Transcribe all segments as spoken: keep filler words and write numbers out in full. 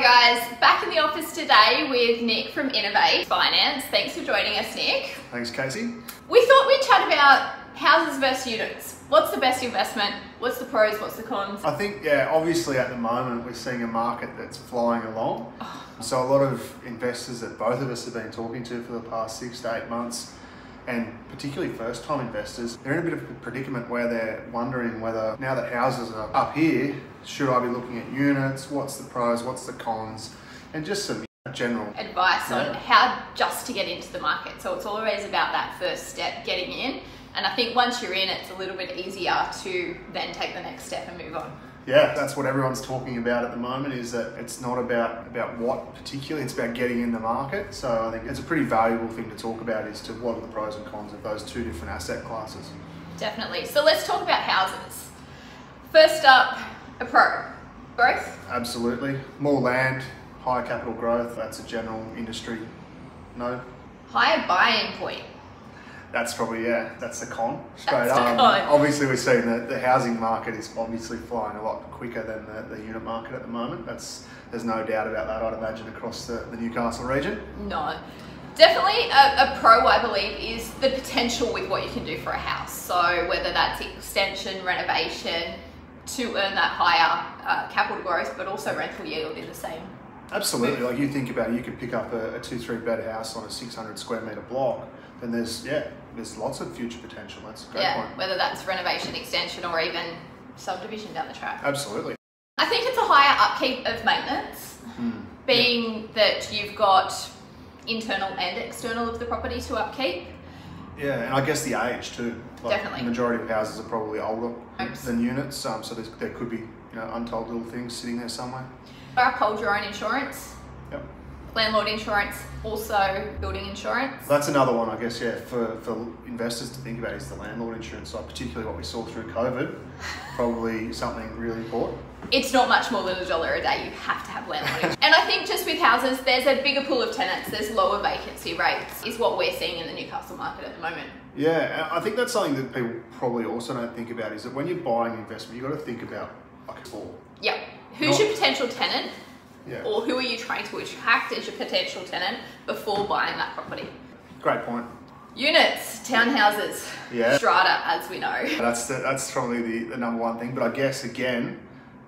guys, back in the office today with Nick from Innovate Finance. Thanks for joining us, Nick. Thanks, Casey. We thought we'd chat about houses versus units. What's the best investment? What's the pros? What's the cons? I think, yeah, obviously at the moment we're seeing a market that's flying along. Oh. So a lot of investors that both of us have been talking to for the past six to eight months, and particularly first-time investors, they're in a bit of a predicament where they're wondering whether, now that houses are up here, should I be looking at units? What's the pros? What's the cons? And just some general advice yeah. on how just to get into the market. So it's always about that first step, getting in. And I think once you're in, it's a little bit easier to then take the next step and move on. Yeah, that's what everyone's talking about at the moment, is that it's not about about what particularly, it's about getting in the market. So I think it's a pretty valuable thing to talk about, is to what are the pros and cons of those two different asset classes. Definitely. So let's talk about houses. First up, a pro, growth? Absolutely. More land, higher capital growth, that's a general industry no. Higher buy-in point. That's probably, yeah, that's the con. Straight that's up. The con. Obviously, we're seeing that the housing market is obviously flying a lot quicker than the, the unit market at the moment. That's There's no doubt about that, I'd imagine, across the, the Newcastle region. No. Definitely a, a pro, I believe, is the potential with what you can do for a house. So whether that's extension, renovation, to earn that higher uh, capital growth, but also rental yield in the same. Absolutely, like you think about it, you could pick up a, a two, three bed house on a six hundred square metre block, and there's, yeah, there's lots of future potential. That's a great yeah, point. Whether that's renovation, extension, or even subdivision down the track. Absolutely. I think it's a higher upkeep of maintenance, mm, being yeah. that you've got internal and external of the property to upkeep. Yeah, and I guess the age too. Like Definitely. The majority of houses are probably older Oops. than units, um, so there could be, you know, untold little things sitting there somewhere. Hold your own insurance, yep. landlord insurance, also building insurance. That's another one, I guess, yeah, for, for investors to think about, is the landlord insurance, like particularly what we saw through COVID, probably something really important. It's not much more than a dollar a day, you have to have landlord insurance. And I think just with houses, there's a bigger pool of tenants, there's lower vacancy rates, is what we're seeing in the Newcastle market at the moment. Yeah, I think that's something that people probably also don't think about, is that when you're buying investment, you've got to think about like a ball. Yep. Who's Not, your potential tenant, yeah. or who are you trying to attract as your potential tenant before buying that property? Great point. Units, townhouses, yeah. strata, as we know. That's the, that's probably the, the number one thing. But I guess again,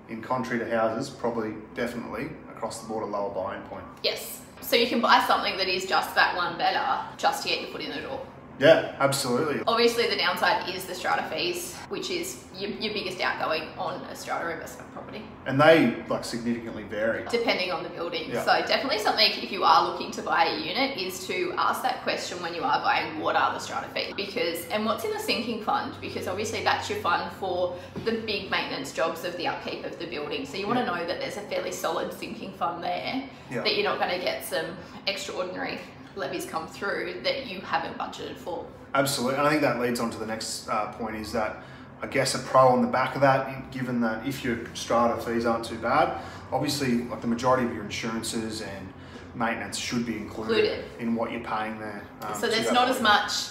in contrary to houses, probably definitely across the board a lower buy-in point. Yes. So you can buy something that is just that one better, just to get your foot in the door. Yeah, absolutely. Obviously, the downside is the strata fees, which is your, your biggest outgoing on a strata investment property. And they like significantly vary. Depending on the building. Yeah. So definitely something, if you are looking to buy a unit, is to ask that question when you are buying, what are the strata fees? Because, and what's in the sinking fund? Because obviously that's your fund for the big maintenance jobs of the upkeep of the building. So you want yeah. to know that there's a fairly solid sinking fund there, yeah. that you're not going to get some extraordinary levies come through that you haven't budgeted for. Absolutely, and I think that leads on to the next uh, point, is that I guess a pro on the back of that, given that if your strata fees aren't too bad, obviously like the majority of your insurances and maintenance should be included, included. in what you're paying there. Um, so there's not as much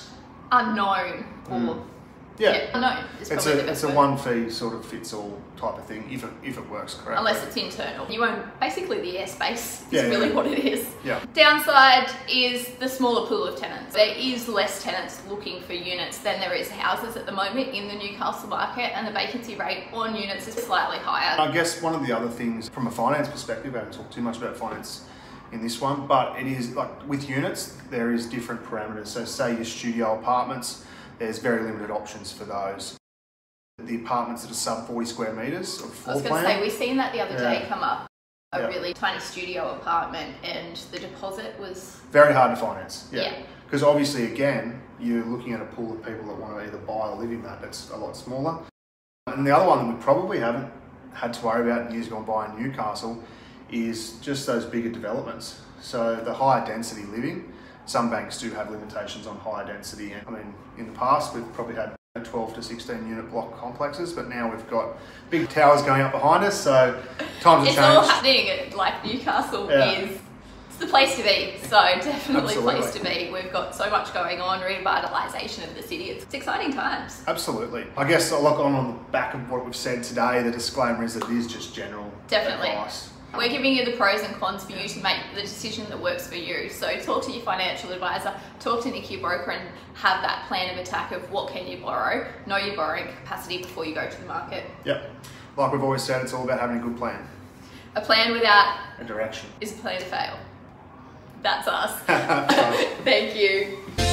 unknown or mm. Yeah, yeah unknown is probably the best word. It's a one fee sort of fits all type of thing, if it, if it works correctly. Unless it's internal. You own basically the airspace is yeah, really yeah. what it is. Yeah. Downside is the smaller pool of tenants. There is less tenants looking for units than there is houses at the moment in the Newcastle market, and the vacancy rate on units is slightly higher. I guess one of the other things from a finance perspective, I haven't talked too much about finance in this one, but it is like with units, there is different parameters. So say your studio apartments, there's very limited options for those. The apartments that are sub forty square metres of floor plan. I was going to say, we've seen that the other yeah. day come up. A yeah. really tiny studio apartment, and the deposit was very hard to finance. Yeah. Because yeah. obviously, again, you're looking at a pool of people that want to either buy or live in that. That's a lot smaller. And the other one that we probably haven't had to worry about in years gone by in Newcastle is just those bigger developments. So the higher density living. Some banks do have limitations on higher density. I mean, in the past, we've probably had twelve to sixteen unit block complexes, but now we've got big towers going up behind us, so times have changed. It's all happening, like Newcastle yeah. is. It's the place to be, so definitely Absolutely. place to be. We've got so much going on, revitalisation of the city. It's exciting times. Absolutely. I guess I'll lock on on the back of what we've said today. The disclaimer is that it is just general Definitely. advice. We're giving you the pros and cons for you to make the decision that works for you. So talk to your financial advisor, talk to Nick, your broker, and have that plan of attack of what can you borrow, know your borrowing capacity before you go to the market. Yep. Like we've always said, it's all about having a good plan. A plan without a direction is a plan to fail. That's us. Thank you.